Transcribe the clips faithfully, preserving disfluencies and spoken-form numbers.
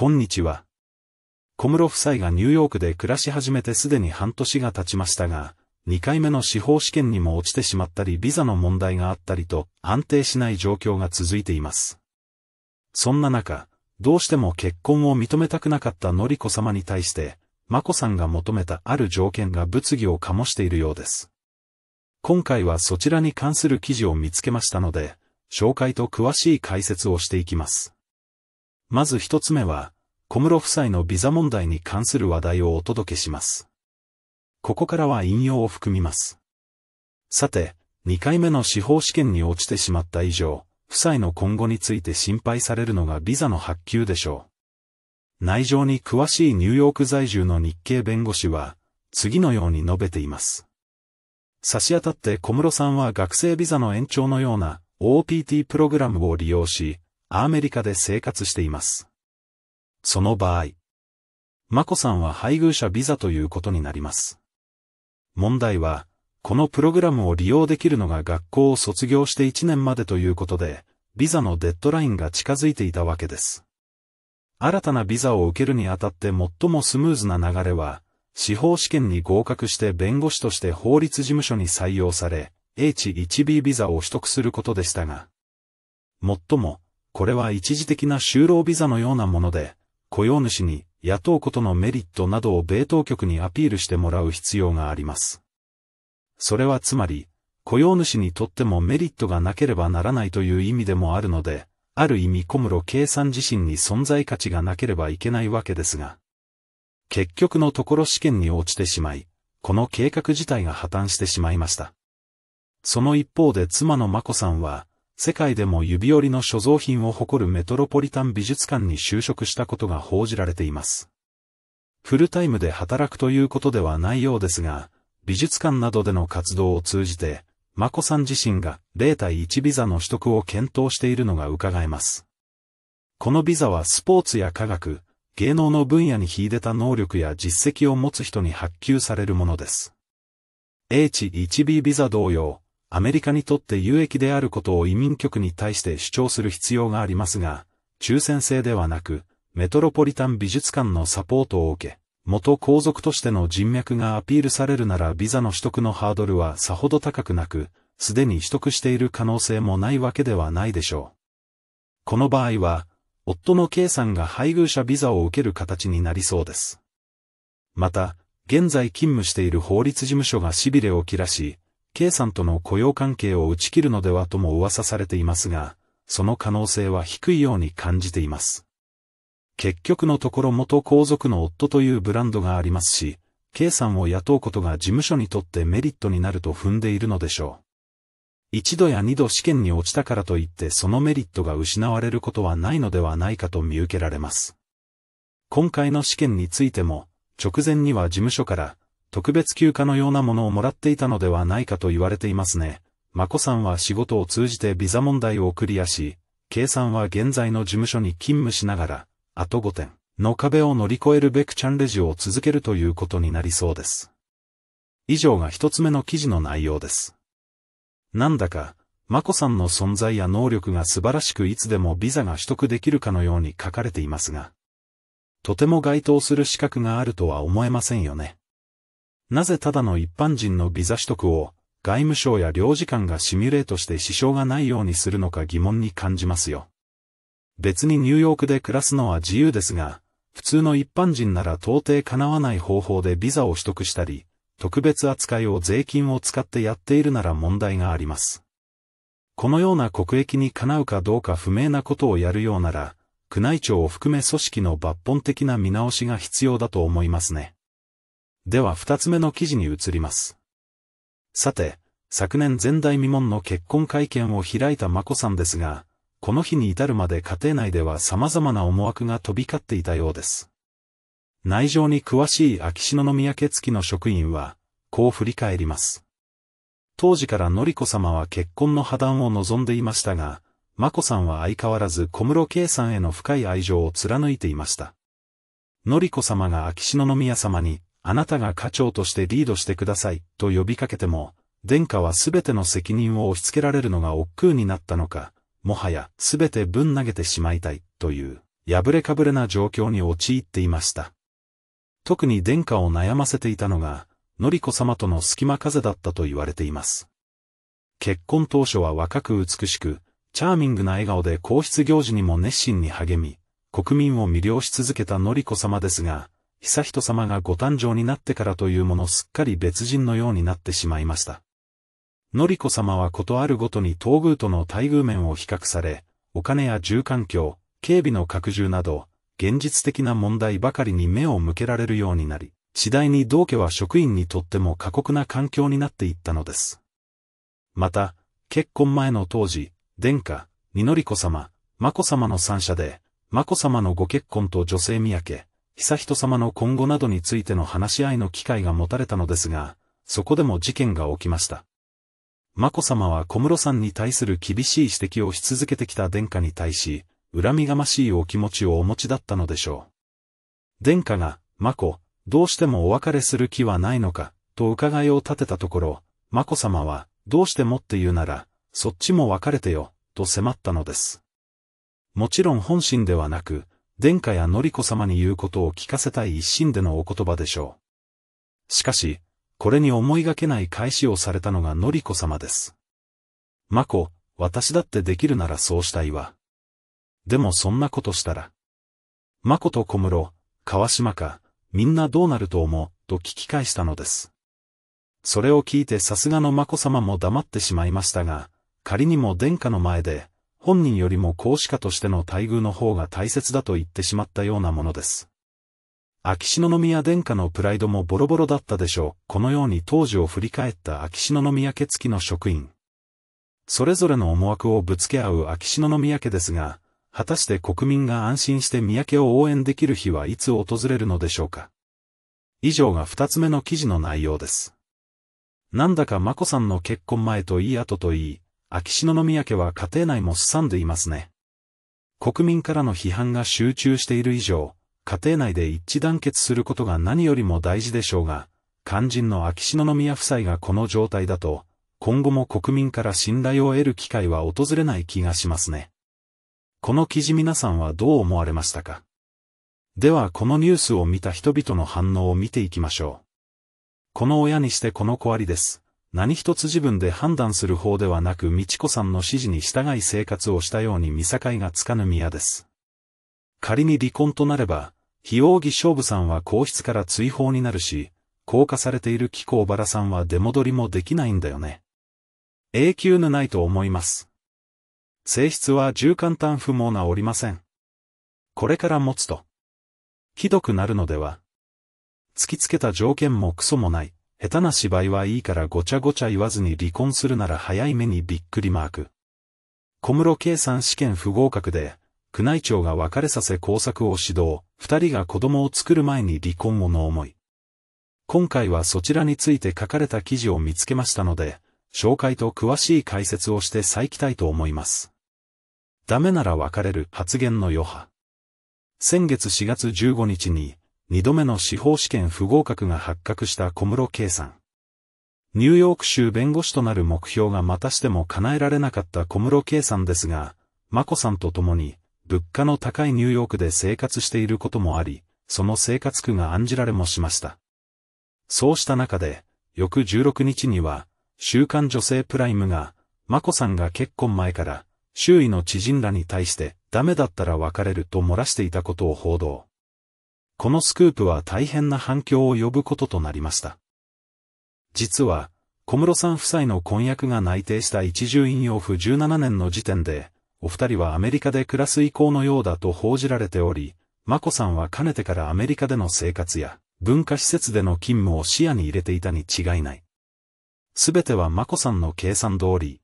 こんにちは。小室夫妻がニューヨークで暮らし始めてすでに半年が経ちましたが、にかいめの司法試験にも落ちてしまったりビザの問題があったりと安定しない状況が続いています。そんな中、どうしても結婚を認めたくなかった紀子様に対して、眞子さんが求めたある条件が物議を醸しているようです。今回はそちらに関する記事を見つけましたので、紹介と詳しい解説をしていきます。まず一つ目は、小室夫妻のビザ問題に関する話題をお届けします。ここからは引用を含みます。さて、にかいめの司法試験に落ちてしまった以上、夫妻の今後について心配されるのがビザの発給でしょう。内情に詳しいニューヨーク在住の日系弁護士は、次のように述べています。差し当たって小室さんは学生ビザの延長のような オーピーティー プログラムを利用し、アメリカで生活しています。その場合、眞子さんは配偶者ビザということになります。問題は、このプログラムを利用できるのが学校を卒業していちねんまでということで、ビザのデッドラインが近づいていたわけです。新たなビザを受けるにあたって最もスムーズな流れは、司法試験に合格して弁護士として法律事務所に採用され、エイチワンビー ビザを取得することでしたが、もっとも、これは一時的な就労ビザのようなもので、雇用主に雇うことのメリットなどを米当局にアピールしてもらう必要があります。それはつまり、雇用主にとってもメリットがなければならないという意味でもあるので、ある意味小室圭さん自身に存在価値がなければいけないわけですが、結局のところ試験に落ちてしまい、この計画自体が破綻してしまいました。その一方で妻の眞子さんは、世界でも指折りの所蔵品を誇るメトロポリタン美術館に就職したことが報じられています。フルタイムで働くということではないようですが、美術館などでの活動を通じて、眞子さん自身がゼロ対いちビザの取得を検討しているのが伺えます。このビザはスポーツや科学、芸能の分野に秀でた能力や実績を持つ人に発給されるものです。エイチワンビー ビザ同様、アメリカにとって有益であることを移民局に対して主張する必要がありますが、抽選制ではなく、メトロポリタン美術館のサポートを受け、元皇族としての人脈がアピールされるならビザの取得のハードルはさほど高くなく、すでに取得している可能性もないわけではないでしょう。この場合は、夫の圭さんが配偶者ビザを受ける形になりそうです。また、現在勤務している法律事務所が痺れを切らし、圭さんとの雇用関係を打ち切るのではとも噂されていますが、その可能性は低いように感じています。結局のところ元皇族の夫というブランドがありますし、圭さんを雇うことが事務所にとってメリットになると踏んでいるのでしょう。一度や二度試験に落ちたからといってそのメリットが失われることはないのではないかと見受けられます。今回の試験についても、直前には事務所から、特別休暇のようなものをもらっていたのではないかと言われていますね。眞子さんは仕事を通じてビザ問題をクリアし、圭さんは現在の事務所に勤務しながら、あとごてんの壁を乗り越えるべくチャンレジを続けるということになりそうです。以上が一つ目の記事の内容です。なんだか、眞子さんの存在や能力が素晴らしくいつでもビザが取得できるかのように書かれていますが、とても該当する資格があるとは思えませんよね。なぜただの一般人のビザ取得を外務省や領事館がシミュレートして支障がないようにするのか疑問に感じますよ。別にニューヨークで暮らすのは自由ですが、普通の一般人なら到底かなわない方法でビザを取得したり、特別扱いを税金を使ってやっているなら問題があります。このような国益にかなうかどうか不明なことをやるようなら、宮内庁を含め組織の抜本的な見直しが必要だと思いますね。では二つ目の記事に移ります。さて、昨年前代未聞の結婚会見を開いた眞子さんですが、この日に至るまで家庭内では様々な思惑が飛び交っていたようです。内情に詳しい秋篠宮家付きの職員は、こう振り返ります。当時から紀子様は結婚の破談を望んでいましたが、眞子さんは相変わらず小室圭さんへの深い愛情を貫いていました。紀子様が秋篠宮様に、あなたが家長としてリードしてくださいと呼びかけても、殿下はすべての責任を押し付けられるのが億劫になったのか、もはやすべてぶん投げてしまいたいという破れかぶれな状況に陥っていました。特に殿下を悩ませていたのが、紀子様との隙間風だったと言われています。結婚当初は若く美しく、チャーミングな笑顔で皇室行事にも熱心に励み、国民を魅了し続けた紀子様ですが、悠仁様がご誕生になってからというものすっかり別人のようになってしまいました。紀子様はことあるごとに東宮との待遇面を比較され、お金や住環境、警備の拡充など、現実的な問題ばかりに目を向けられるようになり、次第に同家は職員にとっても過酷な環境になっていったのです。また、結婚前の当時、殿下、にのりこ様、まこ様の三者で、まこ様のご結婚と女性宮家、悠仁様の今後などについての話し合いの機会が持たれたのですが、そこでも事件が起きました。まこ様は小室さんに対する厳しい指摘をし続けてきた殿下に対し、恨みがましいお気持ちをお持ちだったのでしょう。殿下が、まこ、どうしてもお別れする気はないのか、と伺いを立てたところ、まこ様は、どうしてもって言うなら、そっちも別れてよ、と迫ったのです。もちろん本心ではなく、殿下や紀子様に言うことを聞かせたい一心でのお言葉でしょう。しかし、これに思いがけない返しをされたのが紀子様です。まこ、私だってできるならそうしたいわ。でもそんなことしたら。まこと小室、川島か、みんなどうなると思う、と聞き返したのです。それを聞いてさすがのまこ様も黙ってしまいましたが、仮にも殿下の前で、本人よりも皇嗣家としての待遇の方が大切だと言ってしまったようなものです。秋篠宮殿下のプライドもボロボロだったでしょう。このように当時を振り返った秋篠宮家付きの職員。それぞれの思惑をぶつけ合う秋篠宮家ですが、果たして国民が安心して宮家を応援できる日はいつ訪れるのでしょうか。以上が二つ目の記事の内容です。なんだか眞子さんの結婚前といい後といい、秋篠宮家は家庭内もすさんでいますね。国民からの批判が集中している以上、家庭内で一致団結することが何よりも大事でしょうが、肝心の秋篠宮夫妻がこの状態だと、今後も国民から信頼を得る機会は訪れない気がしますね。この記事皆さんはどう思われましたか？ではこのニュースを見た人々の反応を見ていきましょう。この親にしてこの子ありです。何一つ自分で判断する方ではなく美智子さんの指示に従い生活をしたように見境がつかぬ宮です。仮に離婚となれば、日置勝部さんは皇室から追放になるし、降下されている紀子小原さんは出戻りもできないんだよね。永久ぬないと思います。性質は従簡単不毛なおりません。これから持つと、ひどくなるのでは。突きつけた条件もクソもない。下手な芝居はいいからごちゃごちゃ言わずに離婚するなら早い目にびっくりマーク。小室圭さん試験不合格で、宮内庁が別れさせ工作を指導、二人が子供を作る前に離婚をの思い。今回はそちらについて書かれた記事を見つけましたので、紹介と詳しい解説をして再起たいと思います。ダメなら別れる発言の余波。先月しがつじゅうごにちに、二度目の司法試験不合格が発覚した小室圭さん。ニューヨーク州弁護士となる目標がまたしても叶えられなかった小室圭さんですが、眞子さんと共に物価の高いニューヨークで生活していることもあり、その生活苦が案じられもしました。そうした中で、翌じゅうろくにちには、週刊女性プライムが、眞子さんが結婚前から、周囲の知人らに対して、ダメだったら別れると漏らしていたことを報道。このスクープは大変な反響を呼ぶこととなりました。実は、小室さん夫妻の婚約が内定した一重院養父じゅうななねんの時点で、お二人はアメリカで暮らす意向のようだと報じられており、眞子さんはかねてからアメリカでの生活や文化施設での勤務を視野に入れていたに違いない。すべては眞子さんの計算通り。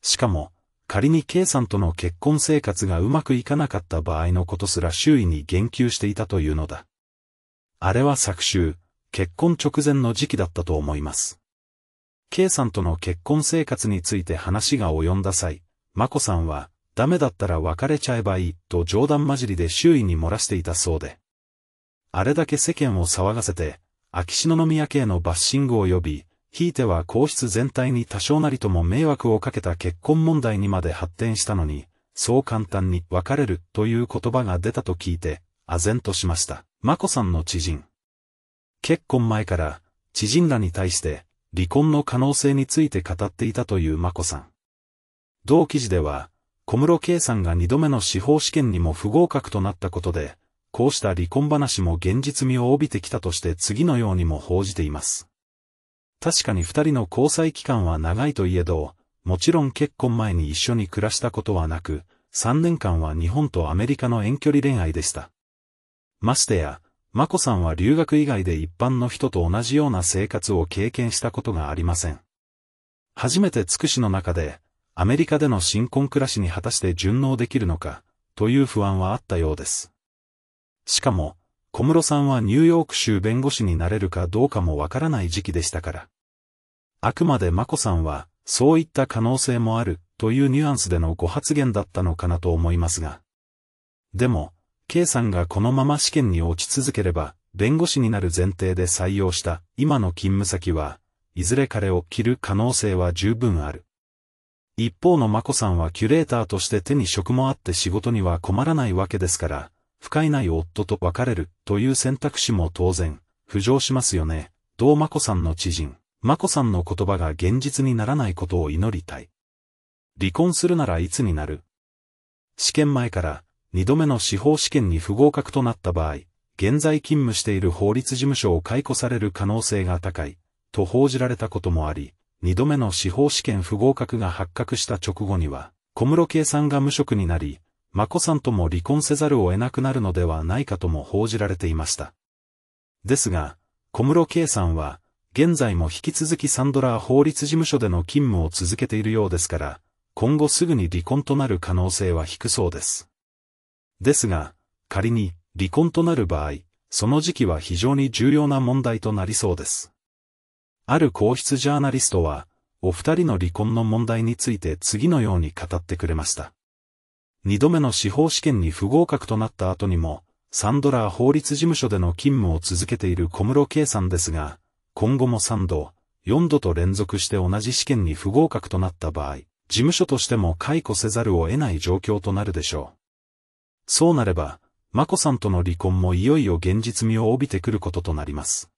しかも、仮に圭さんとの結婚生活がうまくいかなかった場合のことすら周囲に言及していたというのだ。あれは昨秋、結婚直前の時期だったと思います。圭さんとの結婚生活について話が及んだ際、眞子さんは、ダメだったら別れちゃえばいい、と冗談交じりで周囲に漏らしていたそうで。あれだけ世間を騒がせて、秋篠宮家へのバッシングを呼び、ひいては皇室全体に多少なりとも迷惑をかけた結婚問題にまで発展したのに、そう簡単に別れるという言葉が出たと聞いて、唖然としました。眞子さんの知人。結婚前から、知人らに対して、離婚の可能性について語っていたという眞子さん。同記事では、小室圭さんがにどめの司法試験にも不合格となったことで、こうした離婚話も現実味を帯びてきたとして次のようにも報じています。確かに二人の交際期間は長いといえど、もちろん結婚前に一緒に暮らしたことはなく、さんねんかんは日本とアメリカの遠距離恋愛でした。ましてや、眞子さんは留学以外で一般の人と同じような生活を経験したことがありません。初めてつくしの中で、アメリカでの新婚暮らしに果たして順応できるのか、という不安はあったようです。しかも、小室さんはニューヨーク州弁護士になれるかどうかもわからない時期でしたから。あくまで眞子さんは、そういった可能性もあるというニュアンスでのご発言だったのかなと思いますが。でも、Kさんがこのまま試験に落ち続ければ、弁護士になる前提で採用した今の勤務先は、いずれ彼を切る可能性は十分ある。一方の眞子さんはキュレーターとして手に職もあって仕事には困らないわけですから、不快ない夫と別れるという選択肢も当然、浮上しますよね。同眞子さんの知人。眞子さんの言葉が現実にならないことを祈りたい。離婚するならいつになる？試験前からにどめの司法試験に不合格となった場合、現在勤務している法律事務所を解雇される可能性が高い、と報じられたこともあり、にどめの司法試験不合格が発覚した直後には、小室圭さんが無職になり、眞子さんとも離婚せざるを得なくなるのではないかとも報じられていました。ですが、小室圭さんは、現在も引き続きサンドラー法律事務所での勤務を続けているようですから、今後すぐに離婚となる可能性は低そうです。ですが、仮に離婚となる場合、その時期は非常に重要な問題となりそうです。ある皇室ジャーナリストは、お二人の離婚の問題について次のように語ってくれました。二度目の司法試験に不合格となった後にも、サンドラー法律事務所での勤務を続けている小室圭さんですが、今後もさんど、よんどと連続して同じ試験に不合格となった場合、事務所としても解雇せざるを得ない状況となるでしょう。そうなれば、眞子さんとの離婚もいよいよ現実味を帯びてくることとなります。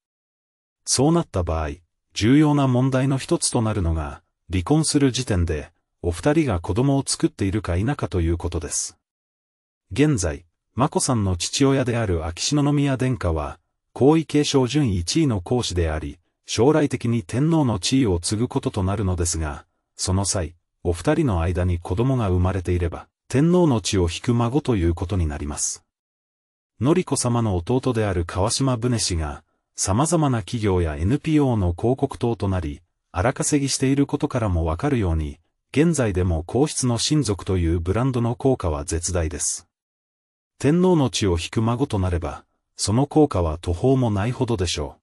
そうなった場合、重要な問題の一つとなるのが、離婚する時点で、お二人が子供を作っているか否かということです。現在、眞子さんの父親である秋篠宮殿下は、皇位継承順位いちいの皇嗣であり、将来的に天皇の地位を継ぐこととなるのですが、その際、お二人の間に子供が生まれていれば、天皇の地を引く孫ということになります。典子様の弟である川島宗氏が、様々な企業や エヌピーオー の広告塔となり、荒稼ぎしていることからもわかるように、現在でも皇室の親族というブランドの効果は絶大です。天皇の地を引く孫となれば、その効果は途方もないほどでしょ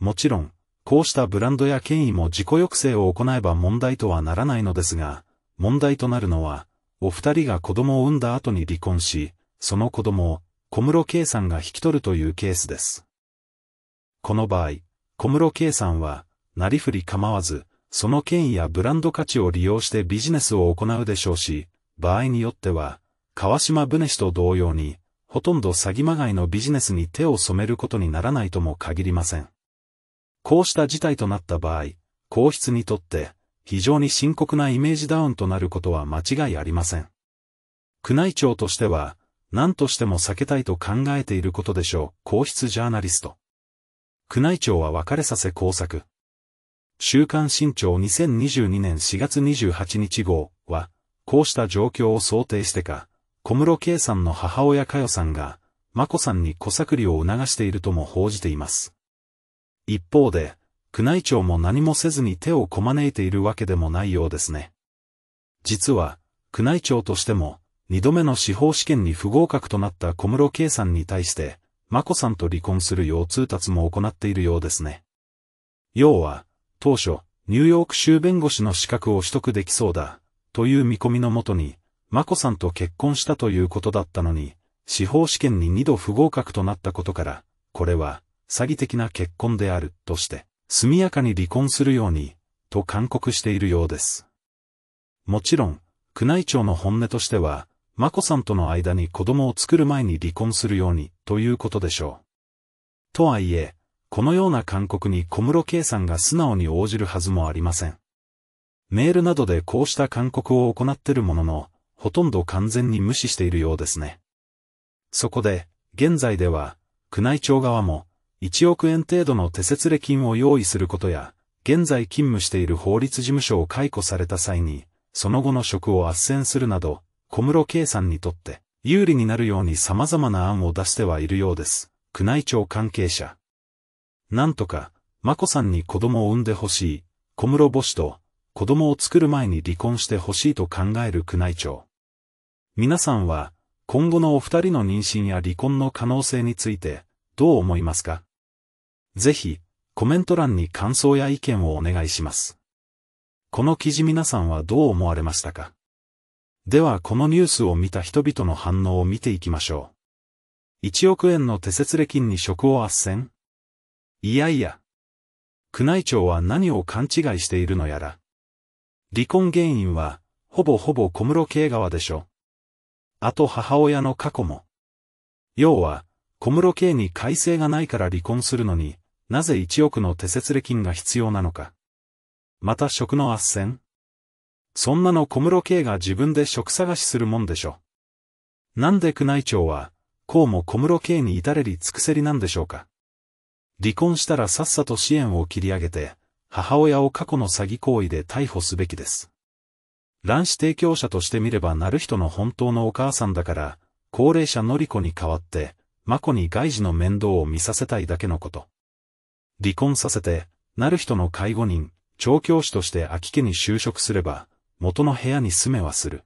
う。もちろん、こうしたブランドや権威も自己抑制を行えば問題とはならないのですが、問題となるのは、お二人が子供を産んだ後に離婚し、その子供を小室圭さんが引き取るというケースです。この場合、小室圭さんは、なりふり構わず、その権威やブランド価値を利用してビジネスを行うでしょうし、場合によっては、川島宗氏と同様に、ほとんど詐欺まがいのビジネスに手を染めることにならないとも限りません。こうした事態となった場合、皇室にとって非常に深刻なイメージダウンとなることは間違いありません。宮内庁としては何としても避けたいと考えていることでしょう。皇室ジャーナリスト。宮内庁は別れさせ工作。週刊新潮にせんにじゅうにねんしがつにじゅうはちにち号は、こうした状況を想定してか、小室圭さんの母親佳代さんが、眞子さんに小作りを促しているとも報じています。一方で、宮内庁も何もせずに手をこまねいているわけでもないようですね。実は、宮内庁としても、二度目の司法試験に不合格となった小室圭さんに対して、眞子さんと離婚するよう通達も行っているようですね。要は、当初、ニューヨーク州弁護士の資格を取得できそうだ、という見込みのもとに、眞子さんと結婚したということだったのに、司法試験ににど不合格となったことから、これは詐欺的な結婚であるとして、速やかに離婚するように、と勧告しているようです。もちろん、宮内庁の本音としては、眞子さんとの間に子供を作る前に離婚するようにということでしょう。とはいえ、このような勧告に小室圭さんが素直に応じるはずもありません。メールなどでこうした勧告を行っているものの、ほとんど完全に無視しているようですね。そこで、現在では、宮内庁側も、いちおくえん程度の手節礼金を用意することや、現在勤務している法律事務所を解雇された際に、その後の職を斡旋するなど、小室圭さんにとって、有利になるように様々な案を出してはいるようです。宮内庁関係者。なんとか、眞子さんに子供を産んでほしい、小室母子と、子供を作る前に離婚してほしいと考える宮内庁。皆さんは、今後のお二人の妊娠や離婚の可能性について、どう思いますか？ぜひ、コメント欄に感想や意見をお願いします。この記事皆さんはどう思われましたか？ではこのニュースを見た人々の反応を見ていきましょう。いちおくえんの手節礼金に職を斡旋？いやいや。宮内庁は何を勘違いしているのやら。離婚原因は、ほぼほぼ小室圭側でしょ。あと母親の過去も。要は、小室圭に改正がないから離婚するのに、なぜいちおくの手節礼金が必要なのか。また職の斡旋？そんなの小室圭が自分で職探しするもんでしょ。なんで宮内庁は、こうも小室圭に至れり尽くせりなんでしょうか。離婚したらさっさと支援を切り上げて、母親を過去の詐欺行為で逮捕すべきです。卵子提供者として見ればなる人の本当のお母さんだから、高齢者のり子に代わって、眞子に外事の面倒を見させたいだけのこと。離婚させて、なる人の介護人、調教師として秋家に就職すれば、元の部屋に住めはする。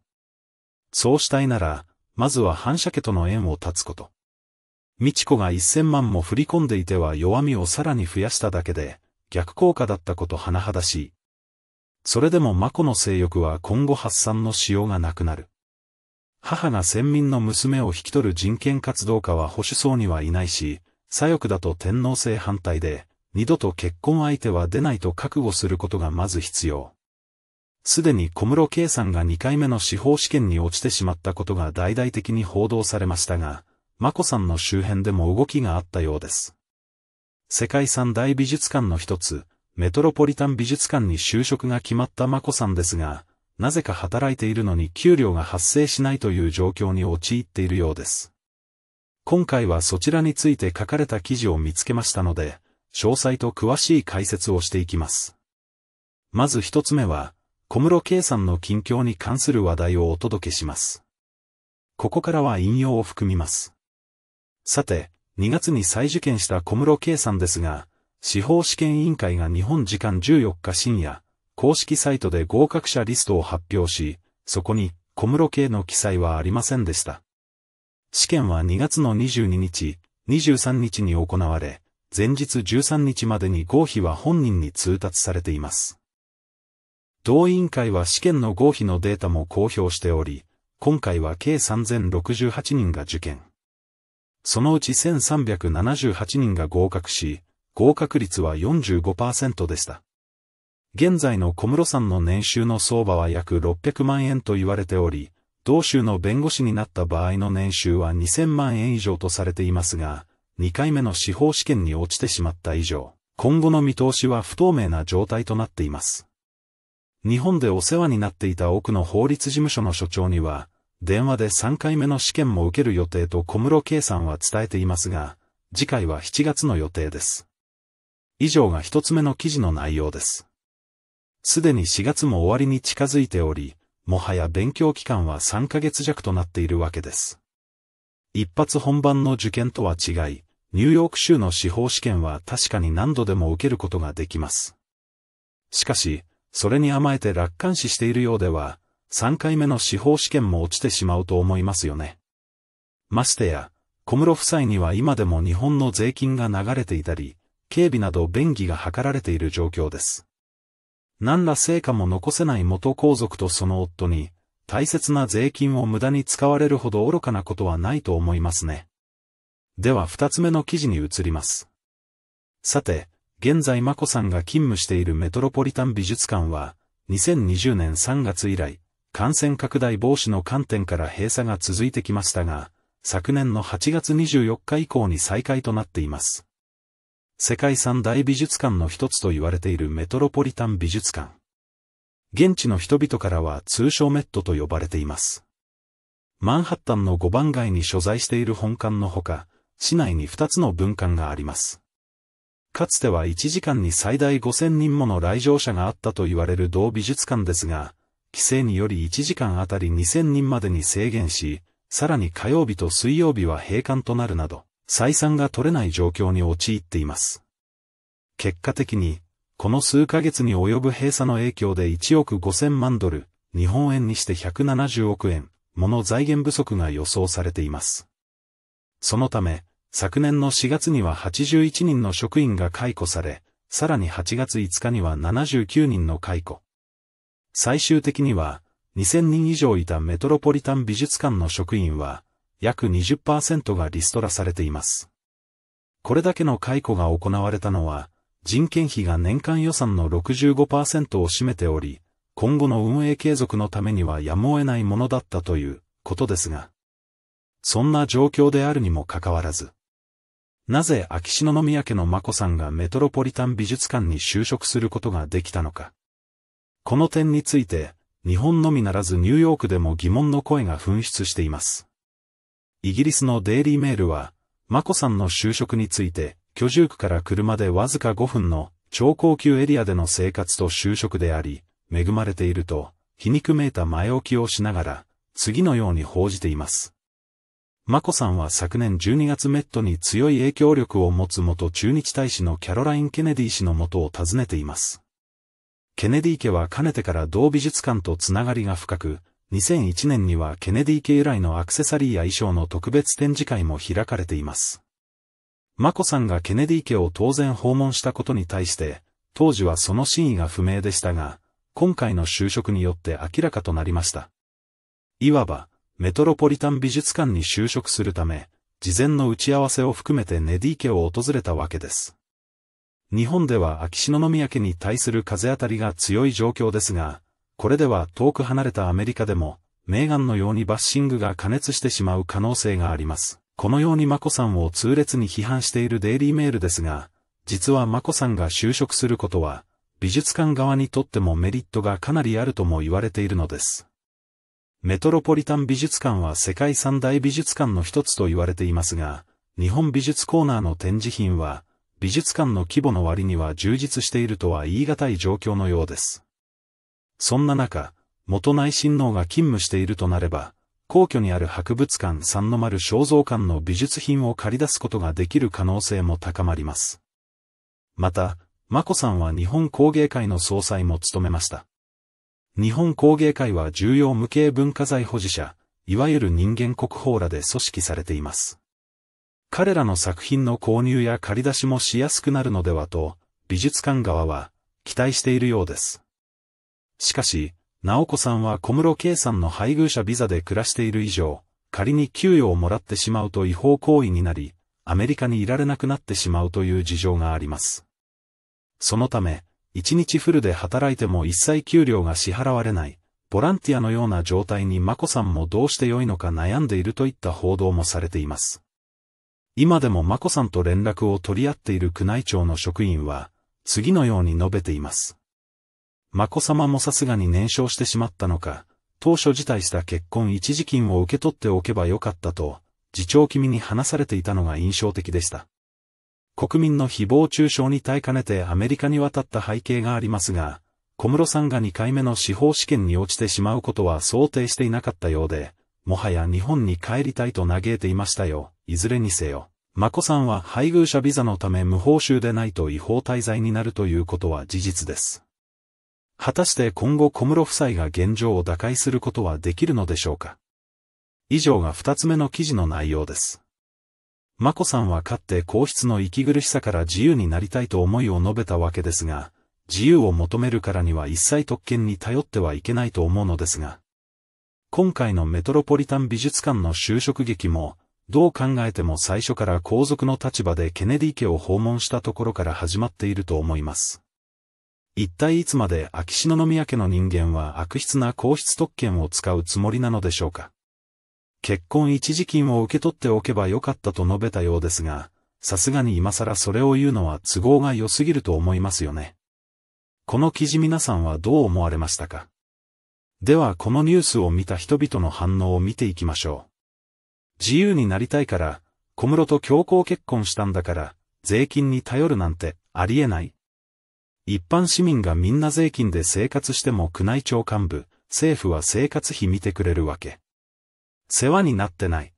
そうしたいなら、まずは反社家との縁を断つこと。美智子がいっせんまんも振り込んでいては弱みをさらに増やしただけで、逆効果だったこと甚だしい。それでも眞子の性欲は今後発散のしようがなくなる。母が先民の娘を引き取る人権活動家は保守層にはいないし、左翼だと天皇制反対で、二度と結婚相手は出ないと覚悟することがまず必要。すでに小室圭さんがにかいめの司法試験に落ちてしまったことが大々的に報道されましたが、眞子さんの周辺でも動きがあったようです。世界三大美術館の一つ、メトロポリタン美術館に就職が決まった眞子さんですが、なぜか働いているのに給料が発生しないという状況に陥っているようです。今回はそちらについて書かれた記事を見つけましたので、詳細と詳しい解説をしていきます。まず一つ目は、小室圭さんの近況に関する話題をお届けします。ここからは引用を含みます。さて、にがつに再受験した小室圭さんですが、司法試験委員会が日本時間じゅうよっか深夜、公式サイトで合格者リストを発表し、そこに小室圭の記載はありませんでした。試験はにがつのにじゅうににち、にじゅうさんにちに行われ、前日じゅうさんにちまでに合否は本人に通達されています。同委員会は試験の合否のデータも公表しており、今回は計さんぜんろくじゅうはちにんが受験。そのうちせんさんびゃくななじゅうはちにんが合格し、合格率は よんじゅうごパーセント でした。現在の小室さんの年収の相場は約ろっぴゃくまんえんと言われており、同州の弁護士になった場合の年収はにせんまんえん以上とされていますが、にかいめの司法試験に落ちてしまった以上、今後の見通しは不透明な状態となっています。日本でお世話になっていた奥の法律事務所の所長には、電話でさんかいめの試験も受ける予定と小室圭さんは伝えていますが、次回はしちがつの予定です。以上がひとつめの記事の内容です。すでにしがつも終わりに近づいており、もはや勉強期間はさんかげつじゃくとなっているわけです。一発本番の受験とは違い、ニューヨーク州の司法試験は確かに何度でも受けることができます。しかし、それに甘えて楽観視しているようでは、さんかいめの司法試験も落ちてしまうと思いますよね。ましてや、小室夫妻には今でも日本の税金が流れていたり、警備など便宜が図られている状況です。何ら成果も残せない元皇族とその夫に、大切な税金を無駄に使われるほど愚かなことはないと思いますね。では二つ目の記事に移ります。さて、現在眞子さんが勤務しているメトロポリタン美術館は、にせんにじゅうねんさんがつ以来、感染拡大防止の観点から閉鎖が続いてきましたが、昨年のはちがつにじゅうよっか以降に再開となっています。世界三大美術館の一つと言われているメトロポリタン美術館。現地の人々からは通称メットと呼ばれています。マンハッタンのごばんがいに所在している本館のほか、市内にふたつの分館があります。かつてはいちじかんに最大ごせんにんもの来場者があったと言われる同美術館ですが、規制によりいちじかんあたりにせんにんまでに制限し、さらに火曜日と水曜日は閉館となるなど、採算が取れない状況に陥っています。結果的に、この数ヶ月に及ぶ閉鎖の影響でいちおくごせんまんドル、日本円にしてひゃくななじゅうおくえん、もの財源不足が予想されています。そのため、昨年のしがつにははちじゅういちにんの職員が解雇され、さらにはちがついつかにはななじゅうきゅうにんの解雇。最終的には、にせんにん以上いたメトロポリタン美術館の職員は、約 にじゅっパーセント がリストラされています。これだけの解雇が行われたのは、人件費が年間予算の ろくじゅうごパーセント を占めており、今後の運営継続のためにはやむを得ないものだったということですが、そんな状況であるにもかかわらず、なぜ秋篠宮家の眞子さんがメトロポリタン美術館に就職することができたのか。この点について、日本のみならずニューヨークでも疑問の声が噴出しています。イギリスのデイリーメールは、眞子さんの就職について、居住区から車でわずかごふんの超高級エリアでの生活と就職であり、恵まれていると、皮肉めいた前置きをしながら、次のように報じています。眞子さんは昨年じゅうにがつメットに強い影響力を持つ元駐日大使のキャロライン・ケネディ氏の元を訪ねています。ケネディ家はかねてから同美術館とつながりが深く、にせんいちねんにはケネディ家由来のアクセサリーや衣装の特別展示会も開かれています。眞子さんがケネディ家を当然訪問したことに対して、当時はその真意が不明でしたが、今回の就職によって明らかとなりました。いわば、メトロポリタン美術館に就職するため、事前の打ち合わせを含めてネディ家を訪れたわけです。日本では秋篠宮家に対する風当たりが強い状況ですが、これでは遠く離れたアメリカでも、メーガンのようにバッシングが過熱してしまう可能性があります。このように眞子さんを痛烈に批判しているデイリーメールですが、実は眞子さんが就職することは、美術館側にとってもメリットがかなりあるとも言われているのです。メトロポリタン美術館は世界三大美術館の一つと言われていますが、日本美術コーナーの展示品は、美術館の規模の割には充実しているとは言い難い状況のようです。そんな中、元内親王が勤務しているとなれば、皇居にある博物館三の丸肖像館の美術品を借り出すことができる可能性も高まります。また、眞子さんは日本工芸会の総裁も務めました。日本工芸会は重要無形文化財保持者、いわゆる人間国宝らで組織されています。彼らの作品の購入や借り出しもしやすくなるのではと、美術館側は期待しているようです。しかし、直子さんは小室圭さんの配偶者ビザで暮らしている以上、仮に給与をもらってしまうと違法行為になり、アメリカにいられなくなってしまうという事情があります。そのため、一日フルで働いても一切給料が支払われない、ボランティアのような状態に眞子さんもどうして良いのか悩んでいるといった報道もされています。今でも眞子さんと連絡を取り合っている宮内庁の職員は、次のように述べています。眞子さまもさすがに年少してしまったのか、当初辞退した結婚一時金を受け取っておけばよかったと、次長君に話されていたのが印象的でした。国民の誹謗中傷に耐えかねてアメリカに渡った背景がありますが、小室さんがにかいめの司法試験に落ちてしまうことは想定していなかったようで、もはや日本に帰りたいと嘆いていましたよ。いずれにせよ、眞子さんは配偶者ビザのため無報酬でないと違法滞在になるということは事実です。果たして今後小室夫妻が現状を打開することはできるのでしょうか。以上がふたつめの記事の内容です。眞子さんはかつて皇室の息苦しさから自由になりたいと思いを述べたわけですが、自由を求めるからには一切特権に頼ってはいけないと思うのですが、今回のメトロポリタン美術館の就職劇も、どう考えても最初から皇族の立場でケネディ家を訪問したところから始まっていると思います。一体いつまで秋篠宮家の人間は悪質な皇室特権を使うつもりなのでしょうか。結婚一時金を受け取っておけばよかったと述べたようですが、さすがに今更それを言うのは都合が良すぎると思いますよね。この記事皆さんはどう思われましたか。ではこのニュースを見た人々の反応を見ていきましょう。自由になりたいから、小室と強行結婚したんだから、税金に頼るなんてありえない。一般市民がみんな税金で生活しても宮内庁幹部、政府は生活費見てくれるわけ。世話になってない。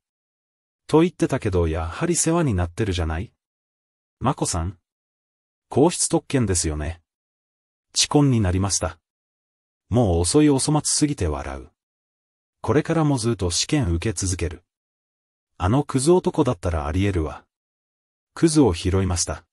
と言ってたけどやはり世話になってるじゃない?眞子さん。皇室特権ですよね。遅婚になりました。もう遅いお粗末すぎて笑う。これからもずっと試験受け続ける。あのクズ男だったらあり得るわ。クズを拾いました。